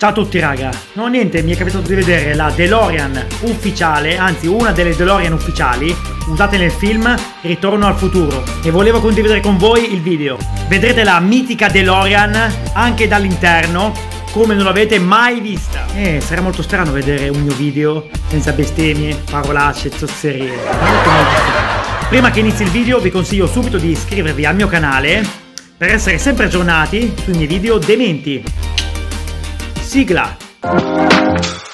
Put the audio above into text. Ciao a tutti raga, no niente, mi è capitato di vedere la DeLorean ufficiale, anzi una delle DeLorean ufficiali usate nel film Ritorno al futuro e volevo condividere con voi il video. Vedrete la mitica DeLorean anche dall'interno come non l'avete mai vista. Sarà molto strano vedere un mio video senza bestemmie, parolacce, zozzerie, molto strano. Prima che inizi il video vi consiglio subito di iscrivervi al mio canale per essere sempre aggiornati sui miei video dementi. Sigla.